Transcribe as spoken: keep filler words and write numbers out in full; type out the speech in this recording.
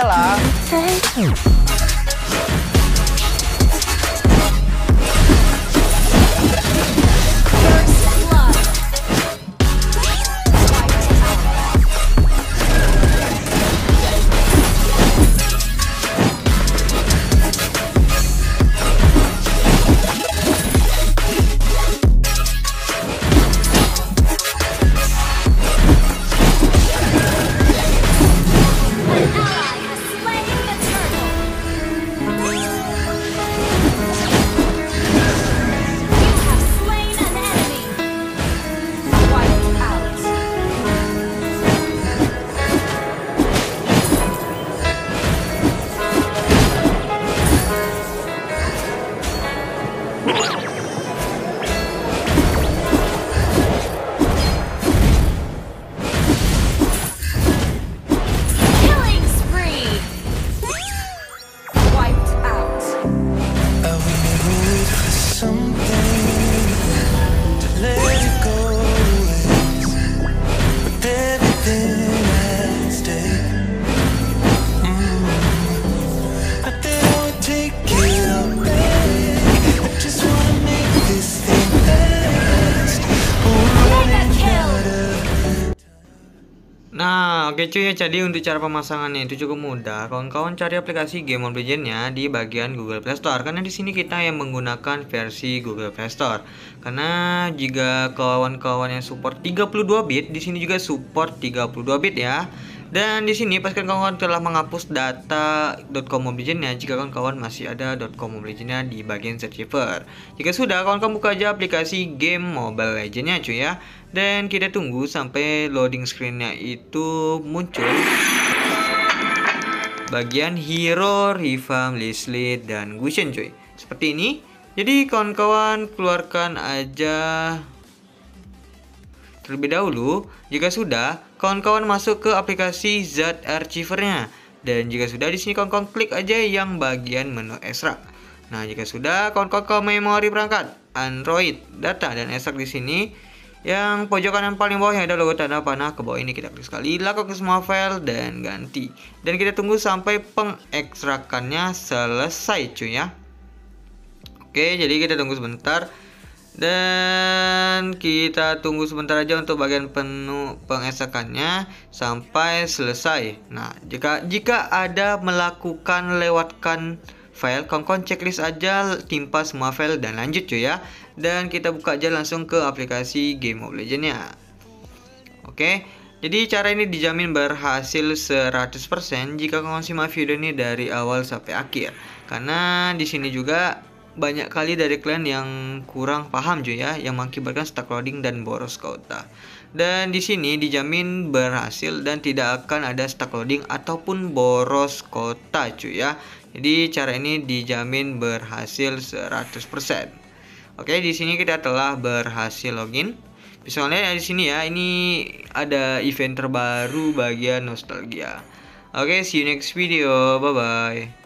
adalah Oke cuy, jadi untuk cara pemasangannya itu cukup mudah. Kawan-kawan cari aplikasi game Mobile Legends-nya di bagian Google Play Store, karena di sini kita yang menggunakan versi Google Play Store. Karena jika kawan-kawan yang support tiga puluh dua bit, di sini juga support tiga puluh dua bit ya. Dan di sini pastikan kawan-kawan telah menghapus data .com Mobile Legends-nya jika kawan-kawan masih ada .com Mobile Legends-nya di bagian Z Archiver. Jika sudah, kawan-kawan buka aja aplikasi game Mobile Legends-nya cuy ya. Dan kita tunggu sampai loading screen-nya itu muncul bagian hero, rival, Leslie, dan Gusion cuy. Seperti ini. Jadi kawan-kawan keluarkan aja terlebih dahulu. Jika sudah, kawan-kawan masuk ke aplikasi Z Archiver-nya, dan jika sudah, di sini kawan-kawan klik aja yang bagian menu ekstrak. Nah, jika sudah, kawan-kawan ke memori perangkat Android, data, dan ekstrak di sini. Yang pojok kanan paling bawah yang ada logo tanda panah ke bawah ini kita klik sekali, lakukan ke semua file dan ganti. Dan kita tunggu sampai pengekstrakannya selesai cuy ya. Oke, jadi kita tunggu sebentar. Dan kita tunggu sebentar aja untuk bagian penuh pengesakannya sampai selesai. Nah, jika jika ada melakukan lewatkan file, kawan-kawan checklist aja timpa semua file dan lanjut cuy ya. Dan kita buka aja langsung ke aplikasi game Mobile Legends-nya. Oke, jadi cara ini dijamin berhasil seratus persen jika kawan-kawan simak video ini dari awal sampai akhir. Karena di sini juga banyak kali dari kalian yang kurang paham cuy ya, yang mengakibatkan stuck loading dan boros kota. Dan di sini dijamin berhasil dan tidak akan ada stuck loading ataupun boros kota cuy ya. Jadi cara ini dijamin berhasil seratus persen. Oke, di sini kita telah berhasil login. Bisa kalian lihat di sini ya, ini ada event terbaru bagian nostalgia. Oke, see you next video. Bye bye.